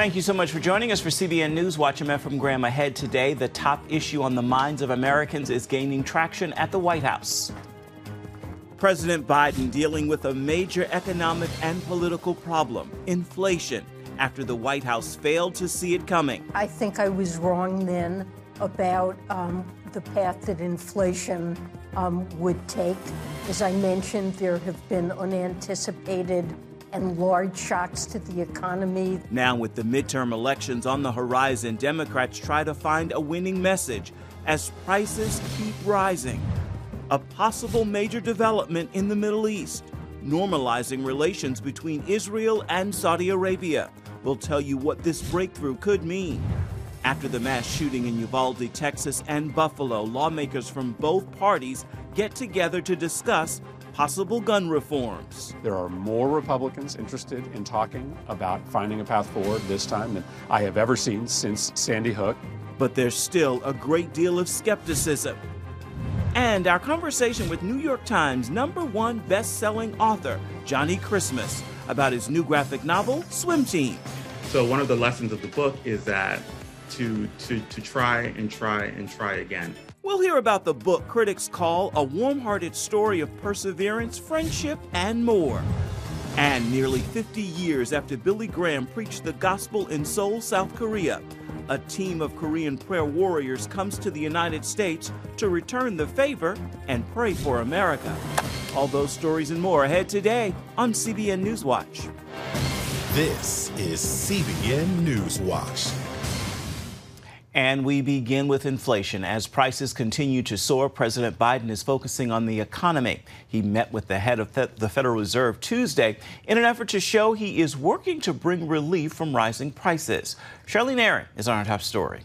Thank you so much for joining us for CBN Newswatch. I'm Ephraim Graham. Ahead today, the top issue on the minds of Americans is gaining traction at the White House. President Biden dealing with a major economic and political problem, inflation, after the White House failed to see it coming. I think I was wrong then about the path that inflation would take. As I mentioned, there have been unanticipated and large shocks to the economy. Now, with the midterm elections on the horizon, Democrats try to find a winning message as prices keep rising. A possible major development in the Middle East, normalizing relations between Israel and Saudi Arabia. We'll tell you what this breakthrough could mean. After the mass shooting in Uvalde, Texas, and Buffalo, lawmakers from both parties get together to discuss possible gun reforms. There are more Republicans interested in talking about finding a path forward this time than I have ever seen since Sandy Hook. But there's still a great deal of skepticism. And our conversation with New York Times #1 best-selling author Johnnie Christmas about his new graphic novel, Swim Team. So one of the lessons of the book is that to try again. We'll hear about the book critics call a warm-hearted story of perseverance, friendship, and more. And nearly 50 years after Billy Graham preached the gospel in Seoul, South Korea, a team of Korean prayer warriors comes to the United States to return the favor and pray for America. All those stories and more ahead today on CBN Newswatch. This is CBN Newswatch. And we begin with inflation. As prices continue to soar, President Biden is focusing on the economy. He met with the head of the Federal Reserve Tuesday in an effort to show he is working to bring relief from rising prices. Charlene Aaron is on our top story.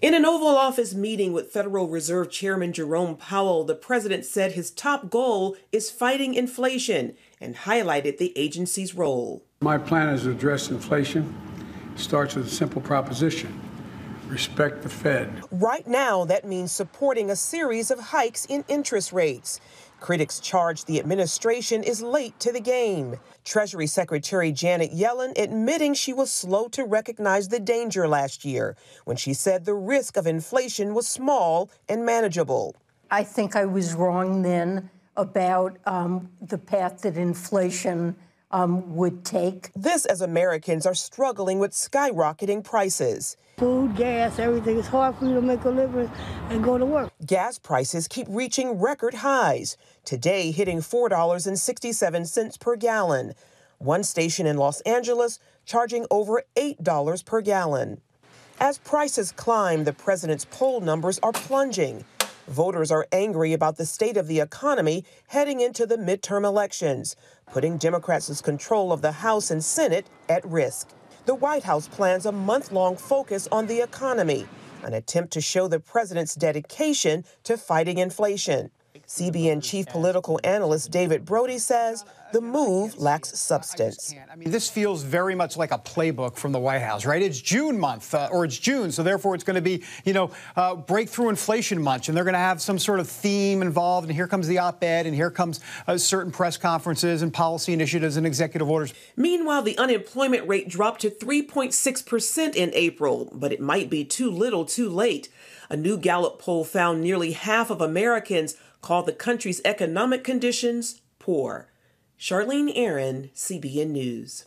In an Oval Office meeting with Federal Reserve Chairman Jerome Powell, the president said his top goal is fighting inflation and highlighted the agency's role. My plan is to address inflation. It starts with a simple proposition. Respect the Fed. Right now, that means supporting a series of hikes in interest rates. Critics charge the administration is late to the game. Treasury Secretary Janet Yellen admitting she was slow to recognize the danger last year when she said the risk of inflation was small and manageable. I think I was wrong then about the path that inflation would take. This as Americans are struggling with skyrocketing prices. Food, gas, everything. It's hard for you to make a living and go to work. Gas prices keep reaching record highs, today hitting $4.67 per gallon. One station in Los Angeles charging over $8 per gallon. As prices climb, the president's poll numbers are plunging. Voters are angry about the state of the economy heading into the midterm elections, putting Democrats' control of the House and Senate at risk. The White House plans a month-long focus on the economy, an attempt to show the president's dedication to fighting inflation. CBN chief political analyst David Brody says the move lacks substance. I mean, this feels very much like a playbook from the White House, right? It's June month, or it's June, so therefore it's going to be, breakthrough inflation month, and they're going to have some sort of theme involved, and here comes the op-ed, and here comes certain press conferences and policy initiatives and executive orders. Meanwhile, the unemployment rate dropped to 3.6% in April, but it might be too little too late. A new Gallup poll found nearly half of Americans called the country's economic conditions poor. Charlene Aaron, CBN News.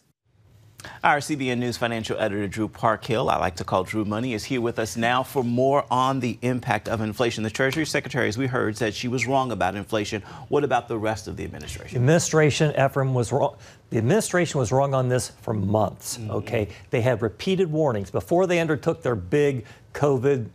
Our CBN News financial editor, Drew Parkhill, I like to call Drew Money, is here with us now for more on the impact of inflation. The Treasury Secretary, as we heard, said she was wrong about inflation. What about the rest of the administration? The administration, Ephraim, was wrong. The administration was wrong on this for months, okay? They had repeated warnings before they undertook their big COVID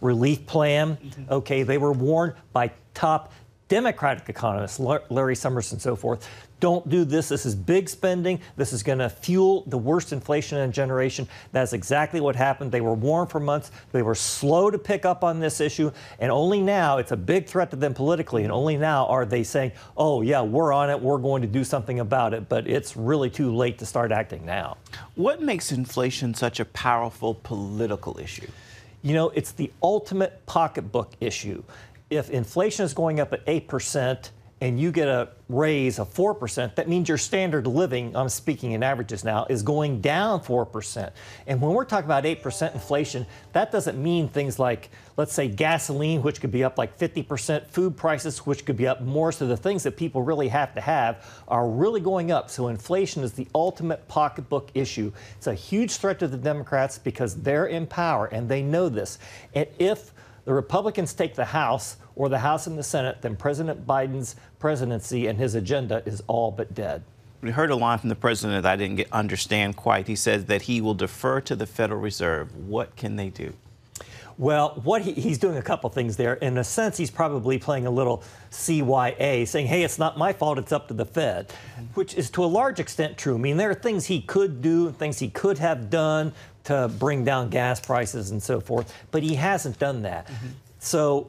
relief plan. Okay, they were warned by top Democratic economists, Larry Summers and so forth, don't do this. This is big spending. This is going to fuel the worst inflation in a generation. That's exactly what happened. They were warned for months. They were slow to pick up on this issue. And only now, it's a big threat to them politically, and only now are they saying, oh, yeah, we're on it. We're going to do something about it. But it's really too late to start acting now. What makes inflation such a powerful political issue? You know, it's the ultimate pocketbook issue. If inflation is going up at 8% and you get a raise of 4%, that means your standard of living, I'm speaking in averages now, is going down 4%. And when we're talking about 8% inflation, that doesn't mean things like, let's say, gasoline, which could be up like 50%, food prices, which could be up more. So the things that people really have to have are really going up. So inflation is the ultimate pocketbook issue. It's a huge threat to the Democrats because they're in power and they know this. And if the Republicans take the House or the House and the Senate, then President Biden's presidency and his agenda is all but dead. We heard a line from the president that I didn't understand quite. He said that he will defer to the Federal Reserve. What can they do? Well, what he's doing a couple things there. In a sense, he's probably playing a little CYA, saying, hey, it's not my fault, it's up to the Fed, which is to a large extent true. I mean, there are things he could do, things he could have done to bring down gas prices and so forth, but he hasn't done that. Mm-hmm. So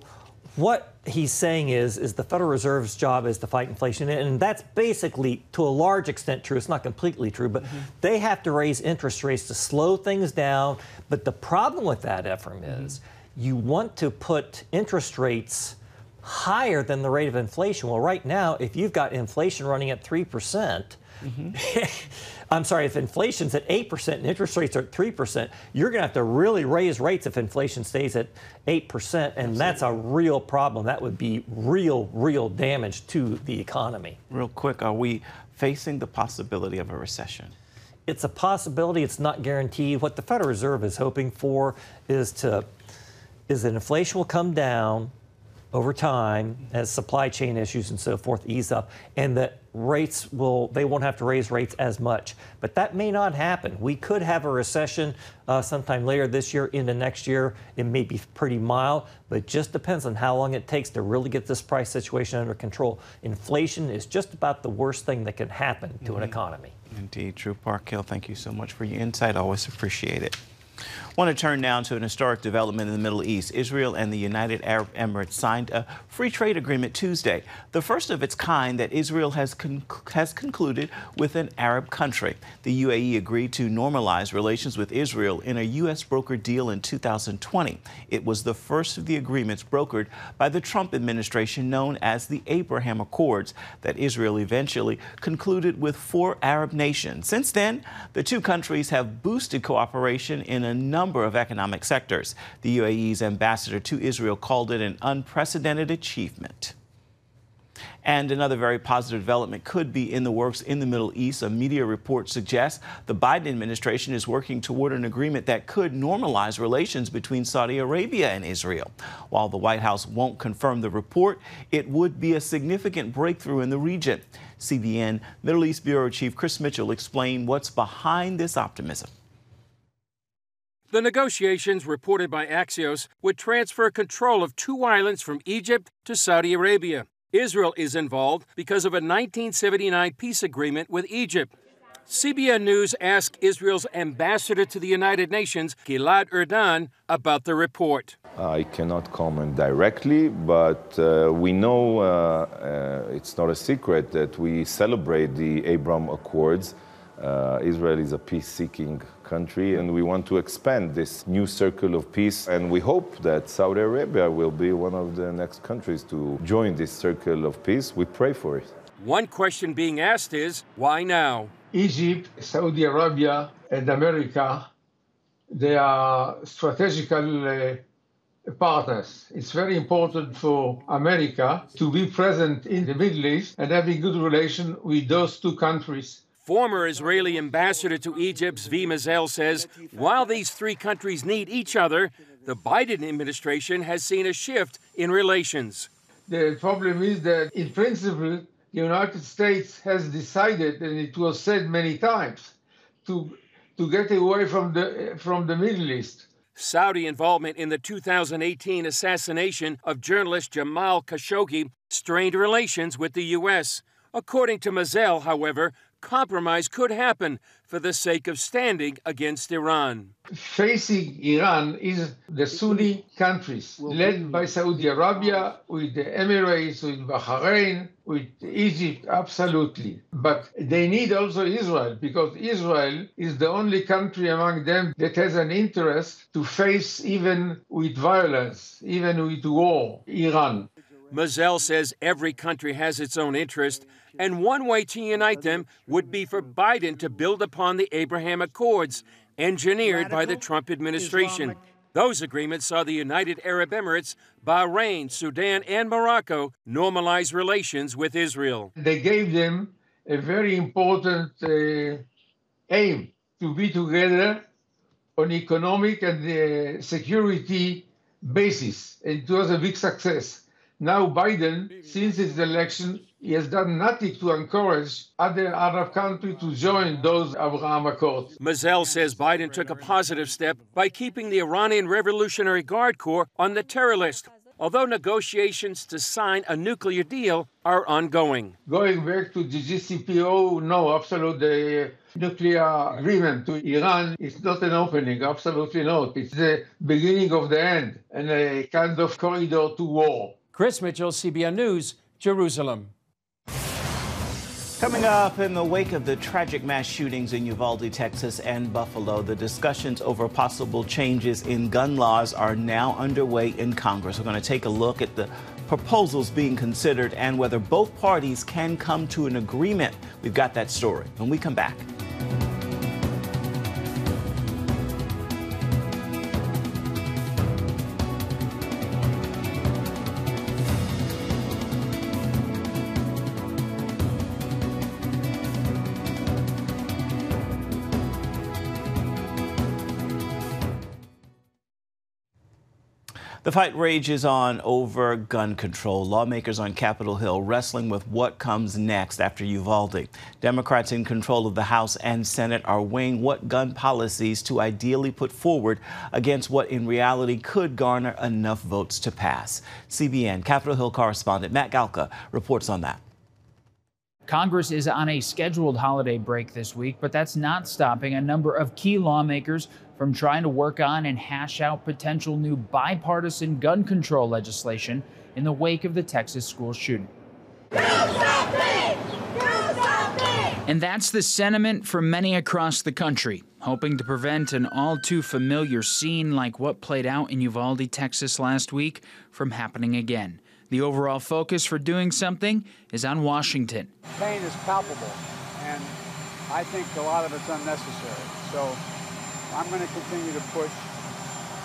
what he's saying is the Federal Reserve's job is to fight inflation, and that's basically, to a large extent, true. It's not completely true, but they have to raise interest rates to slow things down. But the problem with that, Ephraim, is you want to put interest rates higher than the rate of inflation. Well, right now, if you've got inflation running at 3%, I'm sorry, if inflation's at 8% and interest rates are at 3%, you're going to have to really raise rates if inflation stays at 8%, and that's a real problem. That would be real, real damage to the economy. Real quick, are we facing the possibility of a recession? It's a possibility. It's not guaranteed. What the Federal Reserve is hoping for is that inflation will come down over time as supply chain issues and so forth ease up, and that rates will, they won't have to raise rates as much. But that may not happen. We could have a recession sometime later this year, into next year. It may be pretty mild, but it just depends on how long it takes to really get this price situation under control. Inflation is just about the worst thing that can happen to an economy. Indeed. Drew Parkhill, thank you so much for your insight. Always appreciate it. I want to turn now to an historic development in the Middle East. Israel and the United Arab Emirates signed a free trade agreement Tuesday, the first of its kind that Israel has concluded with an Arab country. The UAE agreed to normalize relations with Israel in a U.S. brokered deal in 2020. It was the first of the agreements brokered by the Trump administration, known as the Abraham Accords, that Israel eventually concluded with 4 Arab nations. Since then, the two countries have boosted cooperation in a number of economic sectors. The UAE's ambassador to Israel called it an unprecedented achievement. And another very positive development could be in the works in the Middle East. A media report suggests the Biden administration is working toward an agreement that could normalize relations between Saudi Arabia and Israel. While the White House won't confirm the report, it would be a significant breakthrough in the region. CBN Middle East Bureau Chief Chris Mitchell explained what's behind this optimism. The negotiations, reported by Axios, would transfer control of 2 islands from Egypt to Saudi Arabia. Israel is involved because of a 1979 peace agreement with Egypt. CBN News asked Israel's ambassador to the United Nations, Gilad Erdan, about the report. I cannot comment directly, but we know it's not a secret that we celebrate the Abraham Accords. Israel is a peace-seeking country, and we want to expand this new circle of peace. And we hope that Saudi Arabia will be one of the next countries to join this circle of peace. We pray for it. One question being asked is, why now? Egypt, Saudi Arabia, and America, they are strategical partners. It's very important for America to be present in the Middle East and have a good relation with those two countries. Former Israeli ambassador to Egypt, Zvi Mazel, says while these 3 countries need each other, the Biden administration has seen a shift in relations. The problem is that, in principle, the United States has decided, and it was said many times, to get away from the Middle East. Saudi involvement in the 2018 assassination of journalist Jamal Khashoggi strained relations with the U.S. According to Mazel, however, compromise could happen for the sake of standing against Iran. Facing Iran is the Sunni countries, led by Saudi Arabia, with the Emirates, with Bahrain, with Egypt, absolutely. But they need also Israel, because Israel is the only country among them that has an interest to face, even with violence, even with war, Iran. Mazel says every country has its own interest, and one way to unite them would be for Biden to build upon the Abraham Accords, engineered by the Trump administration. Those agreements saw the United Arab Emirates, Bahrain, Sudan, and Morocco normalize relations with Israel. They gave them a very important aim to be together on economic and security basis. It was a big success. Now Biden, since his election, he has done nothing to encourage other Arab countries to join those Abraham Accords. Mazel says Biden took a positive step by keeping the Iranian Revolutionary Guard Corps on the terror list, although negotiations to sign a nuclear deal are ongoing. Going back to the JCPOA, no, absolutely. Nuclear agreement to Iran is not an opening, absolutely not. It's the beginning of the end and a kind of corridor to war. Chris Mitchell, CBN News, Jerusalem. Coming up, in the wake of the tragic mass shootings in Uvalde, Texas, and Buffalo, the discussions over possible changes in gun laws are now underway in Congress. We're going to take a look at the proposals being considered and whether both parties can come to an agreement. We've got that story when we come back. The fight rages on over gun control. Lawmakers on Capitol Hill wrestling with what comes next after Uvalde. Democrats in control of the House and Senate are weighing what gun policies to ideally put forward against what in reality could garner enough votes to pass. CBN Capitol Hill correspondent Matt Galka reports on that. Congress is on a scheduled holiday break this week, but that's not stopping a number of key lawmakers from trying to work on and hash out potential new bipartisan gun control legislation in the wake of the Texas school shooting. Do something! Do something! And that's the sentiment for many across the country, hoping to prevent an all-too-familiar scene like what played out in Uvalde, Texas last week from happening again. The overall focus for doing something is on Washington. Pain is palpable, and I think a lot of it's unnecessary. So I'm going to continue to push,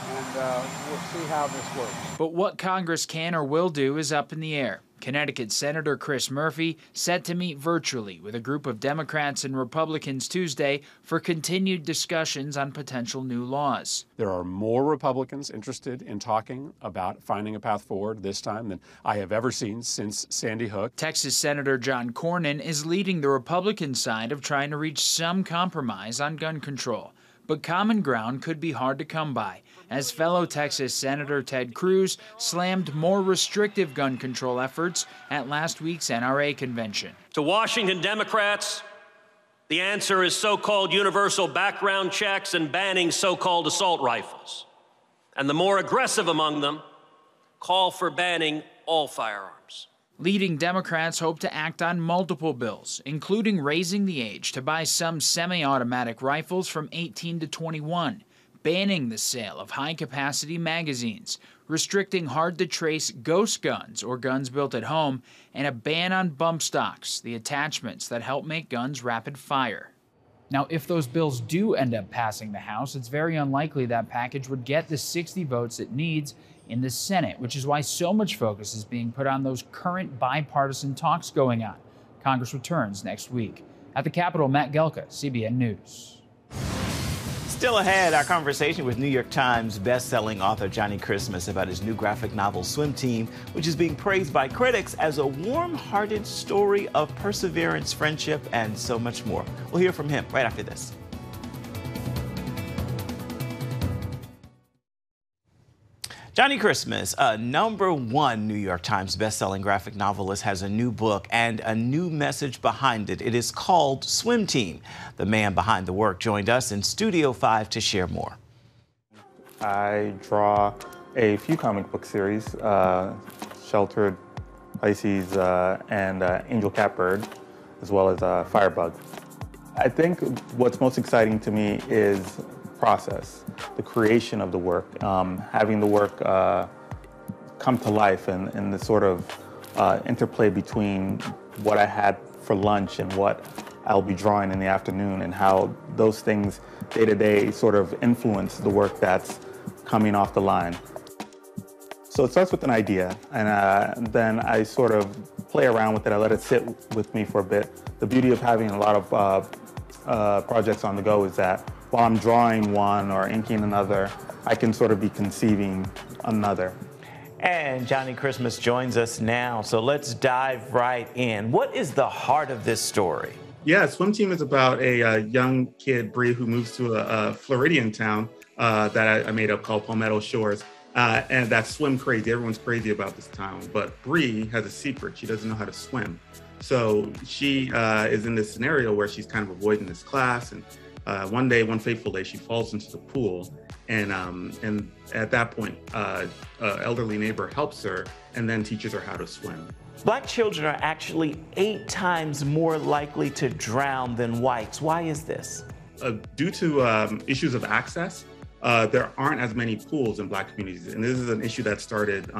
and we'll see how this works. But what Congress can or will do is up in the air. Connecticut Senator Chris Murphy set to meet virtually with a group of Democrats and Republicans Tuesday for continued discussions on potential new laws. There are more Republicans interested in talking about finding a path forward this time than I have ever seen since Sandy Hook. Texas Senator John Cornyn is leading the Republican side of trying to reach some compromise on gun control. But common ground could be hard to come by, as fellow Texas Senator Ted Cruz slammed more restrictive gun control efforts at last week's NRA convention. To Washington Democrats, the answer is so-called universal background checks and banning so-called assault rifles. And the more aggressive among them call for banning all firearms. Leading Democrats hope to act on multiple bills, including raising the age to buy some semi-automatic rifles from 18 to 21, banning the sale of high-capacity magazines, restricting hard-to-trace ghost guns or guns built at home, and a ban on bump stocks, the attachments that help make guns rapid-fire. Now, if those bills do end up passing the House, it's very unlikely that package would get the 60 votes it needs in the Senate, which is why so much focus is being put on those current bipartisan talks going on. Congress returns next week. At the Capitol, Matt Galka, CBN News. Still ahead, our conversation with New York Times bestselling author Johnnie Christmas about his new graphic novel, Swim Team, which is being praised by critics as a warm-hearted story of perseverance, friendship, and so much more. We'll hear from him right after this. Johnnie Christmas, a #1 New York Times bestselling graphic novelist, has a new book and a new message behind it. It is called Swim Team. The man behind the work joined us in Studio 5 to share more. I draw a few comic book series, Sheltered, Pisces, and Angel Catbird, as well as Firebug. I think what's most exciting to me is process, the creation of the work, having the work come to life, and the sort of interplay between what I had for lunch and what I'll be drawing in the afternoon, and how those things day to day sort of influence the work that's coming off the line. So it starts with an idea, and then I sort of play around with it. I let it sit with me for a bit. The beauty of having a lot of projects on the go is that while I'm drawing one or inking another, I can sort of be conceiving another. And Johnnie Christmas joins us now, so let's dive right in. What is the heart of this story? Yeah, Swim Team is about a young kid, Bree, who moves to a Floridian town that I made up called Palmetto Shores, and that's swim crazy. Everyone's crazy about this town, but Bree has a secret. She doesn't know how to swim. So she is in this scenario where she's kind of avoiding this class, and one day, one fateful day, she falls into the pool, and at that point, an elderly neighbor helps her and then teaches her how to swim. Black children are actually 8 times more likely to drown than whites. Why is this? Due to issues of access, there aren't as many pools in Black communities. And this is an issue that started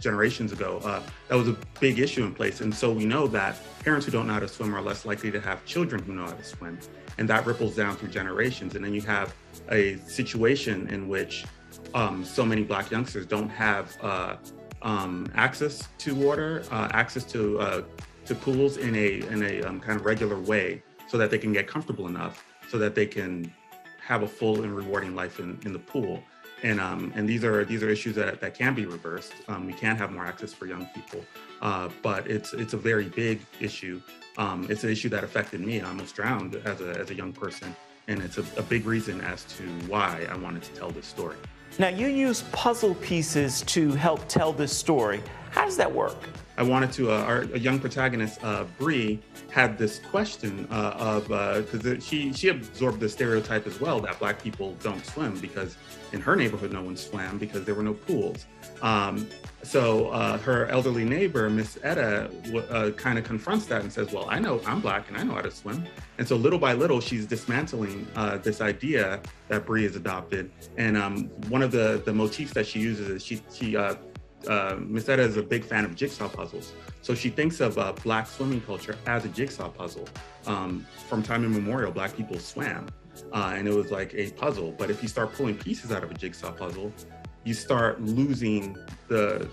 generations ago. That was a big issue in place. And so we know that parents who don't know how to swim are less likely to have children who know how to swim. And that ripples down through generations. And then you have a situation in which so many Black youngsters don't have access to water, access to pools in a kind of regular way, so that they can get comfortable enough, so that they can have a full and rewarding life in the pool. And these are issues that can be reversed. We can have more access for young people, but it's a very big issue. It's an issue that affected me. I almost drowned as a young person, and it's a big reason as to why I wanted to tell this story. Now, you use puzzle pieces to help tell this story. How does that work? I wanted to, our young protagonist, Bree, had this question because she absorbed the stereotype as well that Black people don't swim, because in her neighborhood, no one swam because there were no pools. So her elderly neighbor, Miss Etta, kind of confronts that and says, well, I know I'm Black and I know how to swim. And so little by little, she's dismantling this idea that Bree has adopted. And one of the motifs that she uses is Miss Etta is a big fan of jigsaw puzzles. So she thinks of Black swimming culture as a jigsaw puzzle. From time immemorial, Black people swam, and it was like a puzzle. But if you start pulling pieces out of a jigsaw puzzle, you start losing the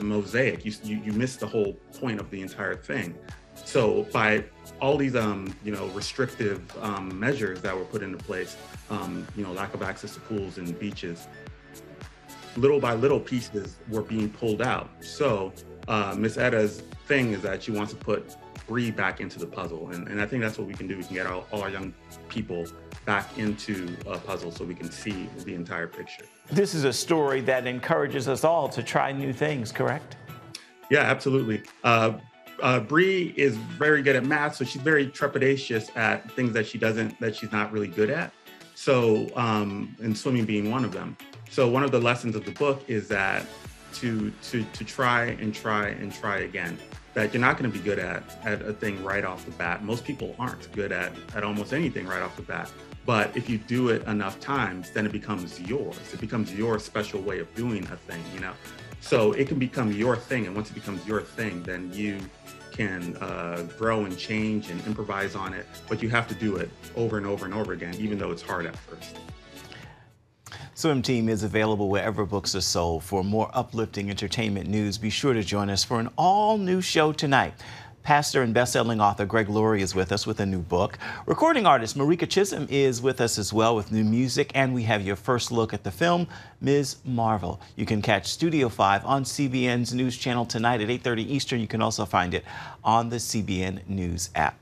mosaic. You miss the whole point of the entire thing. So by all these restrictive measures that were put into place, lack of access to pools and beaches, little by little pieces were being pulled out. So Miss Etta's thing is that she wants to put Bree back into the puzzle. And I think that's what we can do. We can get all our young people back into a puzzle so we can see the entire picture. This is a story that encourages us all to try new things, correct? Yeah, absolutely. Bree is very good at math, so she's very trepidatious at things that she's not really good at. So, and swimming being one of them. So one of the lessons of the book is that to try and try and try again, that you're not going to be good at a thing right off the bat. Most people aren't good at almost anything right off the bat. But if you do it enough times, then it becomes yours. It becomes your special way of doing a thing, you know? So it can become your thing. And once it becomes your thing, then you can grow and change and improvise on it. But you have to do it over and over and over again, even though it's hard at first. Swim Team is available wherever books are sold. For more uplifting entertainment news, be sure to join us for an all-new show tonight. Pastor and best-selling author Greg Laurie is with us with a new book. Recording artist Marika Chisholm is with us as well with new music, and we have your first look at the film, Ms. Marvel. You can catch Studio 5 on CBN's News Channel tonight at 8:30 Eastern. You can also find it on the CBN News app.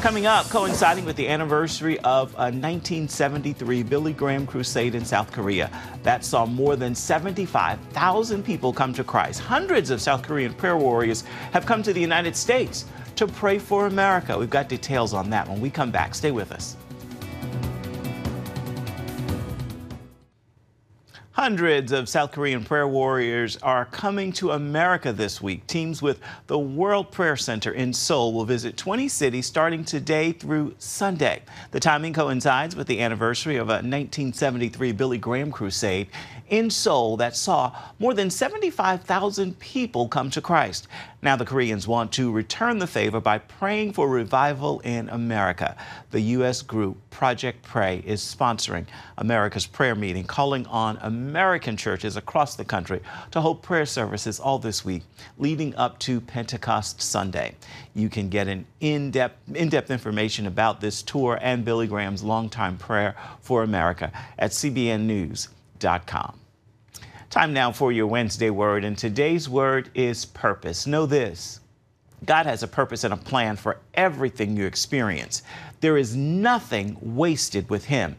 Coming up, coinciding with the anniversary of a 1973 Billy Graham crusade in South Korea that saw more than 75,000 people come to Christ. Hundreds of South Korean prayer warriors have come to the United States to pray for America. We've got details on that when we come back. Stay with us. Hundreds of South Korean prayer warriors are coming to America this week. Teams with the World Prayer Center in Seoul will visit 20 cities starting today through Sunday. The timing coincides with the anniversary of a 1973 Billy Graham crusade in Seoul that saw more than 75,000 people come to Christ. Now the Koreans want to return the favor by praying for revival in America. The U.S. group Project Pray is sponsoring America's prayer meeting, calling on American churches across the country to hold prayer services all this week, leading up to Pentecost Sunday. You can get an in-depth information about this tour and Billy Graham's longtime prayer for America at cbnnews.com. Time now for your Wednesday word, and today's word is purpose. Know this: God has a purpose and a plan for everything you experience. There is nothing wasted with Him,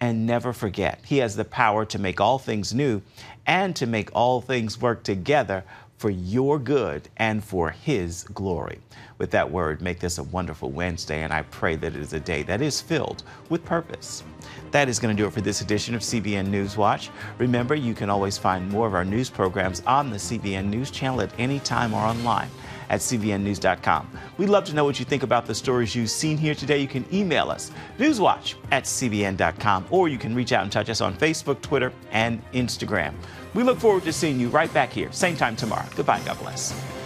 and never forget, He has the power to make all things new and to make all things work together for your good and for His glory. With that word, make this a wonderful Wednesday, and I pray that it is a day that is filled with purpose. That is going to do it for this edition of CBN Newswatch. Remember, you can always find more of our news programs on the CBN News channel at any time or online at cbnnews.com. We'd love to know what you think about the stories you've seen here today. You can email us, newswatch@cbn.com, or you can reach out and touch us on Facebook, Twitter, and Instagram. We look forward to seeing you right back here, same time tomorrow. Goodbye and God bless.